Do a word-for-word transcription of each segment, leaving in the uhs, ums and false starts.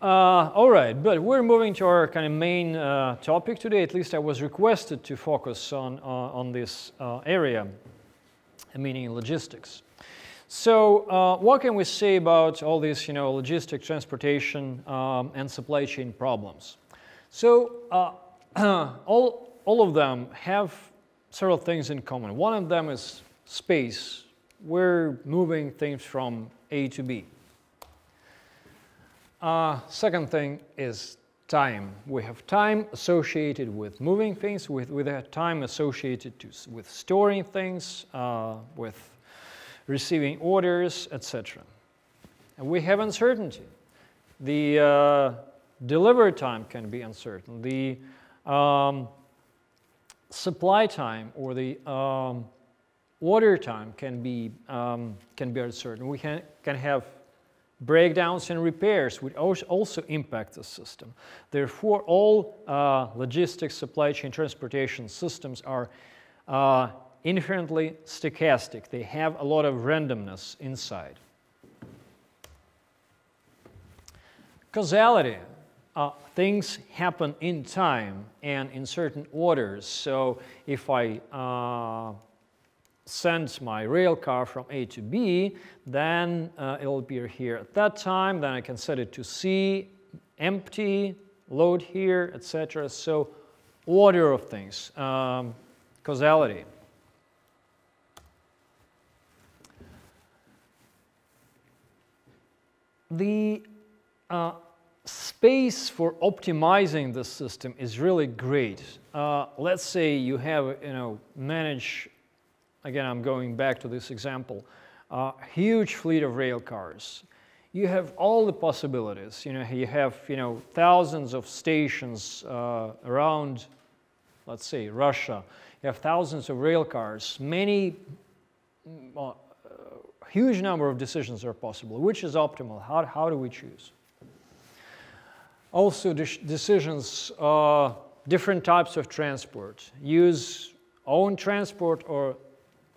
Uh, all right, but we're moving to our kind of main uh, topic today. At least I was requested to focus on, uh, on this uh, area, meaning logistics. So uh, what can we say about all these, you know, logistic, transportation, um, and supply chain problems? So uh, all, all of them have several things in common. One of them is space. We're moving things from A to B. Uh, second thing is time. We have time associated with moving things, with, with a time associated to, with storing things, uh, with receiving orders, et cetera. And we have uncertainty. The uh, delivery time can be uncertain. The um, supply time or the um, order time can be, um, can be uncertain. We can, can have breakdowns and repairs would also impact the system. Therefore, all uh, logistics, supply chain, transportation systems are uh, inherently stochastic. They have a lot of randomness inside. Causality. Uh, things happen in time and in certain orders. So if I uh, sends my rail car from A to B, then uh, it'll appear here at that time, then I can set it to C, empty, load here, et cetera. So order of things, um, causality. The uh, space for optimizing the system is really great. Uh, let's say you have, you know, manage. Again, I'm going back to this example. Uh, huge fleet of rail cars. You have all the possibilities. You know, you have you know thousands of stations uh, around, let's say, Russia. You have thousands of rail cars. Many, well, a huge number of decisions are possible. Which is optimal? How how do we choose? Also, de- decisions. Uh, different types of transport. Use own transport or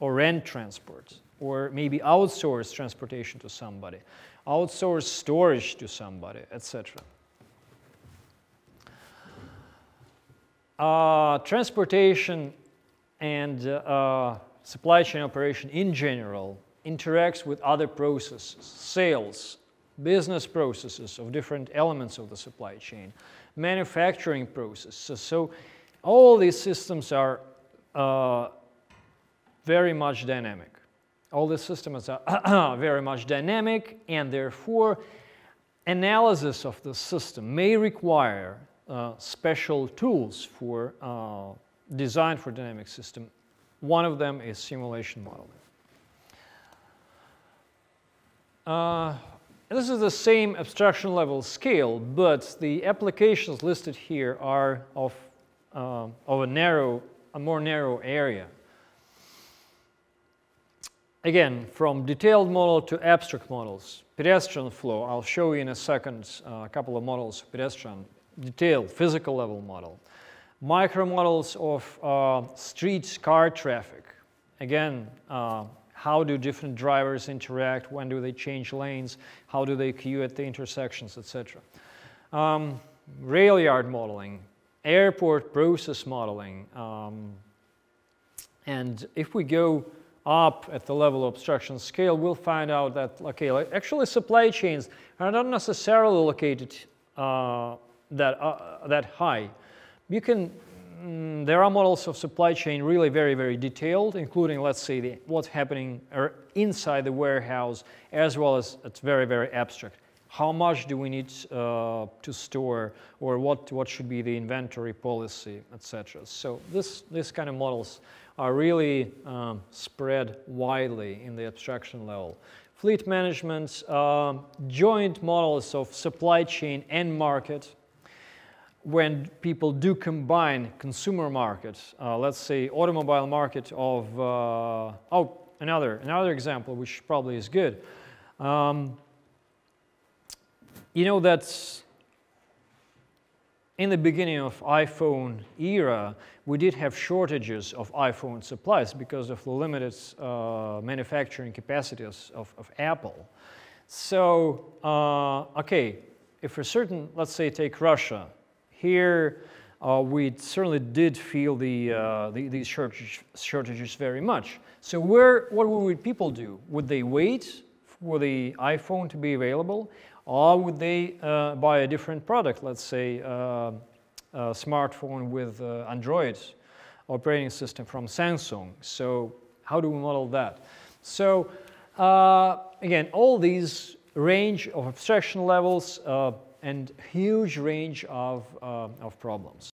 or rent transport, or maybe outsource transportation to somebody, outsource storage to somebody, et cetera. Uh, transportation and uh, supply chain operation in general interacts with other processes, sales, business processes of different elements of the supply chain, manufacturing processes. So all these systems are uh, very much dynamic. All the systems are very much dynamic, and therefore analysis of the system may require uh, special tools for uh, design for dynamic system. One of them is simulation modeling. Uh, this is the same abstraction level scale, but the applications listed here are of, uh, of a narrow, a more narrow area. Again, from detailed model to abstract models, pedestrian flow. I'll show you in a second uh, a couple of models of pedestrian, detailed physical level model. Micro models of uh, street car traffic. Again, uh, how do different drivers interact? When do they change lanes? How do they queue at the intersections, et cetera. Um, rail yard modeling, airport process modeling, um, and if we go up at the level of abstraction scale, we'll find out that, okay, actually supply chains are not necessarily located uh, that, uh, that high. You can, mm, there are models of supply chain really very, very detailed, including, let's say, the, what's happening inside the warehouse, as well as it's very, very abstract. How much do we need uh, to store, or what, what should be the inventory policy, et cetera. So this, this kind of models are really um, spread widely in the abstraction level. Fleet management, uh, joint models of supply chain and market, when people do combine consumer markets, uh, let's say automobile market of, uh, oh, another, another example, which probably is good. Um, you know, that's, in the beginning of iPhone era, we did have shortages of iPhone supplies because of the limited uh, manufacturing capacities of, of Apple. So, uh, okay, if we're certain, let's say take Russia, here uh, we certainly did feel the, uh, the, these shortage, shortages very much. So where, what would people do? Would they wait for the iPhone to be available, or would they uh, buy a different product, let's say uh, a smartphone with uh, Android operating system from Samsung? So how do we model that? So uh, again, all these range of abstraction levels uh, and huge range of, uh, of problems.